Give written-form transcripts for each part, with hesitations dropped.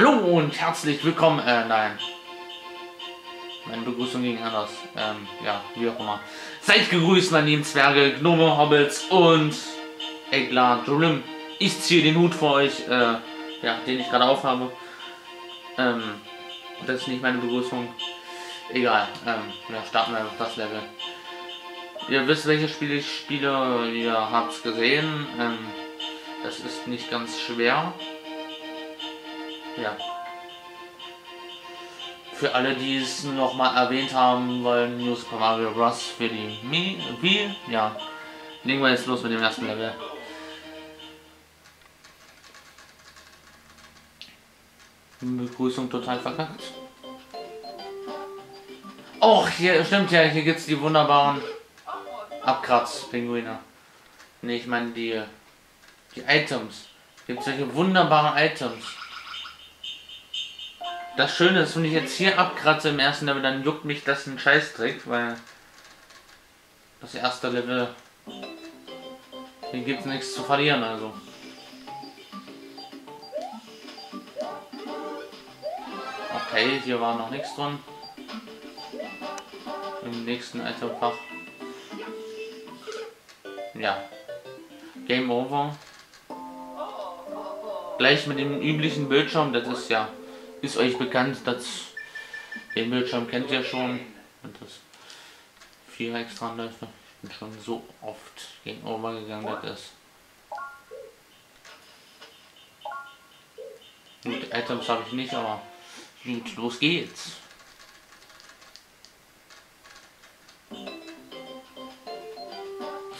Hallo und herzlich willkommen, nein. Meine Begrüßung ging anders. Ja, wie auch immer. Seid gegrüßt, meine lieben Zwerge, Gnome, Hobbits und Eglar Jolim. Ich ziehe den Hut vor euch, ja, den ich gerade aufhabe. Das ist nicht meine Begrüßung. Egal, ja, starten wir einfach das Level. Ihr wisst, welche Spiele ich spiele, ihr habt's gesehen. Das ist nicht ganz schwer. Ja. Für alle, die es nochmal erwähnt haben wollen, New Super Mario Bros. Für die Wii, ja. Legen wir jetzt los mit dem ersten Level. Begrüßung total verkackt. Och, hier stimmt ja, hier gibt's die wunderbaren Abkratz-Pinguine. Ne, ich meine die Items. Gibt solche wunderbaren Items. Das Schöne ist, wenn ich jetzt hier abkratze im ersten Level, dann juckt mich das ein Scheißdreck, weil das erste Level, hier gibt es nichts zu verlieren, also. Okay, hier war noch nichts drin. Im nächsten Itemfach. Ja. Game over. Gleich mit dem üblichen Bildschirm, das ist ja... Ist euch bekannt, dass den Bildschirm kennt ihr schon. Und das Viereck dran läuft. Ich bin schon so oft gegenüber gegangen, das ist. Gut, Items habe ich nicht, aber gut, los geht's.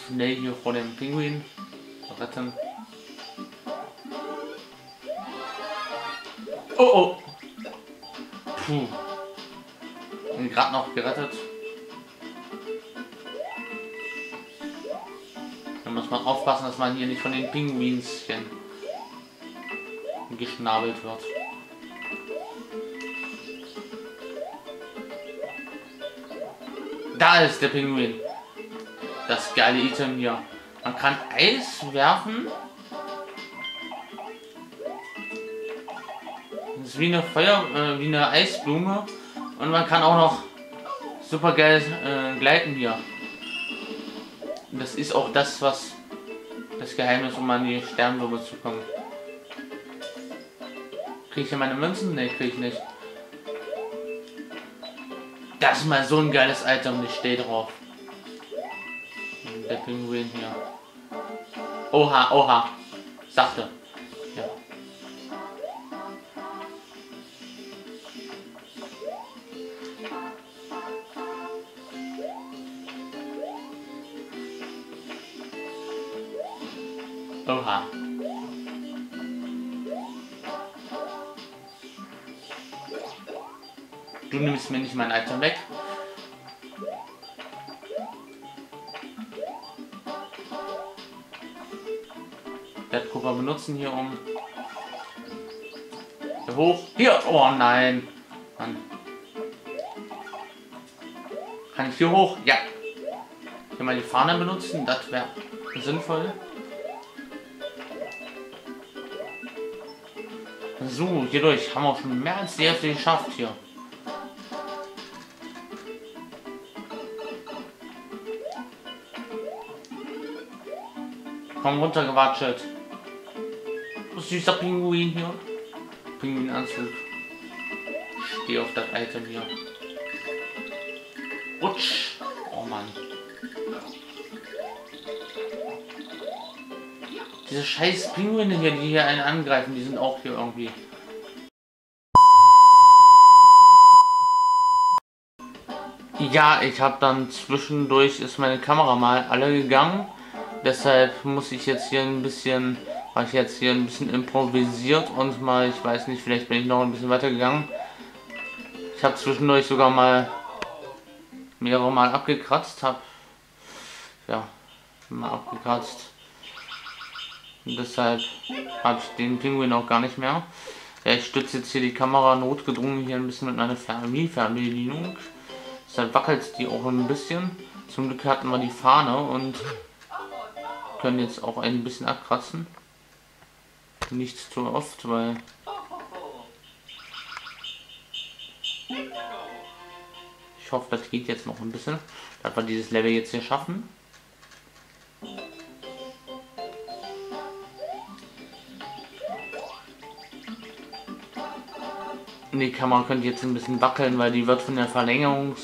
Schnell hier vor dem Pinguin retten. Oh oh! Puh. Bin gerade noch gerettet. Da muss man aufpassen, dass man hier nicht von den Pinguinschen geschnabelt wird. Da ist der Pinguin. Das geile Item hier. Man kann Eis werfen. Das ist wie eine wie eine Eisblume, und man kann auch noch super geil gleiten hier. Das ist auch das, was das Geheimnis, um an die Sternblume zu kommen. Kriege ich hier meine Münzen? Ne, kriege ich nicht. Das ist mal so ein geiles Item, ich stehe drauf. Der Pinguin hier. Oha, oha. Sachte. Ja. Oha. Du nimmst mir nicht mein Item weg. Das Kupfer benutzen hier um. Hier hoch. Hier! Oh nein! Mann. Kann ich hier hoch? Ja. Hier mal die Fahne benutzen, das wäre sinnvoll. So, hier durch haben wir auch schon mehr als die Hälfte geschafft hier. Komm runter, gewatschelt. Süßer Pinguin hier. Pinguinanzug. Ich stehe auf das Item hier. Rutsch. Oh Mann. Diese scheiß Pinguine hier, die hier einen angreifen, die sind auch hier irgendwie. Ja, ich habe dann zwischendurch, ist meine Kamera mal alle gegangen. Deshalb muss ich jetzt hier ein bisschen, habe ich jetzt hier ein bisschen improvisiert und mal, ich weiß nicht, vielleicht bin ich noch ein bisschen weiter gegangen. Ich habe zwischendurch sogar mal mehrere Mal abgekratzt, Deshalb habe ich den Pinguin auch gar nicht mehr. Ja, ich stütze jetzt hier die Kamera notgedrungen hier ein bisschen mit meiner Fernbedienung. Deshalb wackelt die auch ein bisschen. Zum Glück hatten wir die Fahne und können jetzt auch ein bisschen abkratzen. Nicht zu oft, weil Ich hoffe, das geht jetzt noch ein bisschen, dass wir dieses Level jetzt hier schaffen. Die Kamera könnte jetzt ein bisschen wackeln, weil die wird von der Verlängerungsschnur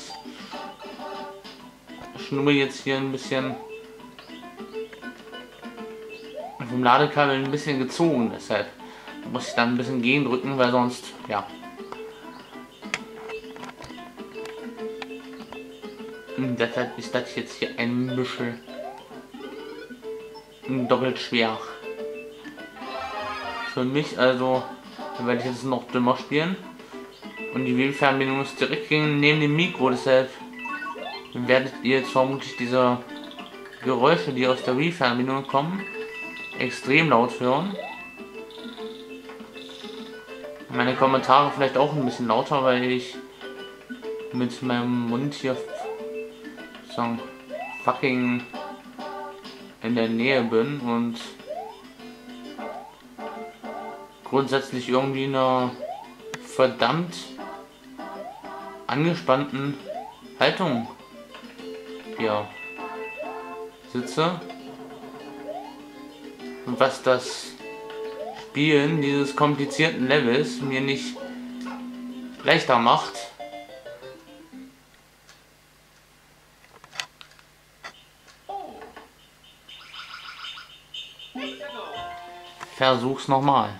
jetzt hier ein bisschen vom Ladekabel ein bisschen gezogen. Deshalb muss ich dann ein bisschen gehen drücken, weil sonst, ja. Und deshalb ist das jetzt hier ein bisschen doppelt schwer. Für mich also, werde ich jetzt noch dümmer spielen. Und die Webfernbedienung ist direkt neben dem Mikro, deshalb werdet ihr jetzt vermutlich diese Geräusche, die aus der Webfernbedienung kommen, extrem laut hören. Meine Kommentare vielleicht auch ein bisschen lauter, weil ich mit meinem Mund hier sozusagen fucking in der Nähe bin und grundsätzlich irgendwie eine verdammt angespannten Haltung hier sitze. Und was das Spielen dieses komplizierten Levels mir nicht leichter macht. Versuch's nochmal.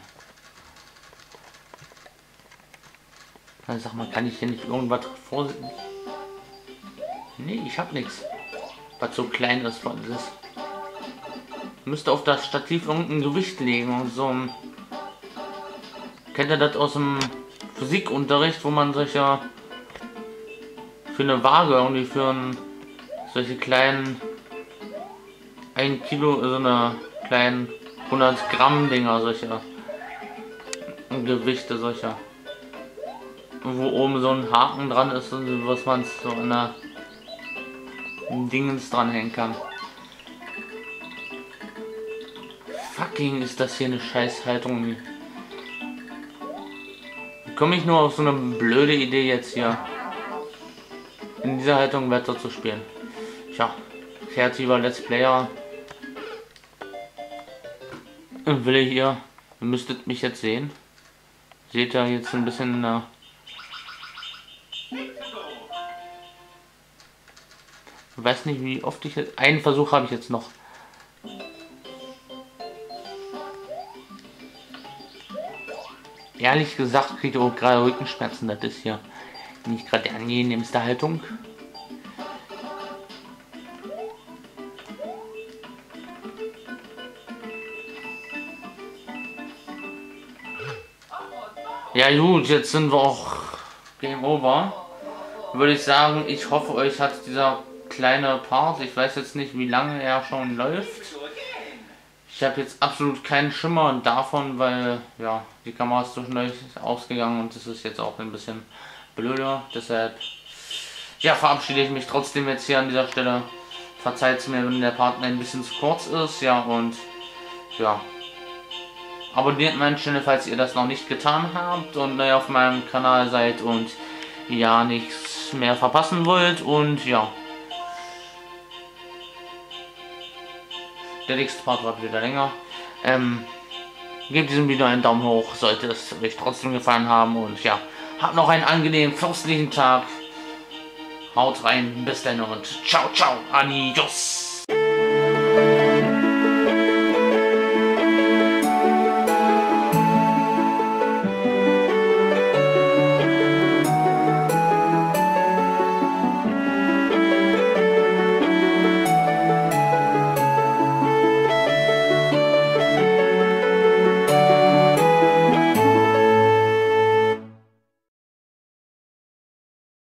Dann sag mal, kann ich hier nicht irgendwas vorsehen? Nee, ich hab nichts, was so klein ist. Müsste auf das Stativ irgendein Gewicht legen und so. Kennt ihr das aus dem Physikunterricht, wo man solche für eine Waage irgendwie für einen, solche kleinen 1 Kilo, so eine kleinen 100 Gramm Dinger, solche Gewichte, solcher, wo oben so ein Haken dran ist und was man so an der Dingens dranhängen kann. Fucking ist das hier eine Scheißhaltung. Wie komme ich nur auf so eine blöde Idee jetzt hier in dieser Haltung weiter zu spielen? Tja, kreativer Let's Player will ich hier. Ihr müsstet mich jetzt sehen. Seht ihr jetzt ein bisschen ich weiß nicht, wie oft ich jetzt. Einen Versuch habe ich jetzt noch. Ehrlich gesagt kriege ich auch gerade Rückenschmerzen. Das ist hier nicht gerade die angenehmste Haltung. Ja gut, jetzt sind wir auch Game Over. Würde ich sagen, ich hoffe, euch hat dieser kleine Part, ich weiß jetzt nicht, wie lange er schon läuft. Ich habe jetzt absolut keinen Schimmer davon, weil ja die Kamera ist zwischendurch ausgegangen und das ist jetzt auch ein bisschen blöder. Deshalb ja, verabschiede ich mich trotzdem jetzt hier an dieser Stelle. Verzeiht es mir, wenn der Part ein bisschen zu kurz ist. Ja, und ja, abonniert meinen Channel, falls ihr das noch nicht getan habt und neu auf meinem Kanal seid und ja nichts mehr verpassen wollt. Und ja, der nächste Part wird wieder länger. Gebt diesem Video einen Daumen hoch, sollte es euch trotzdem gefallen haben. Und ja, habt noch einen angenehmen, fürstlichen Tag. Haut rein, bis dann und ciao, ciao, adios.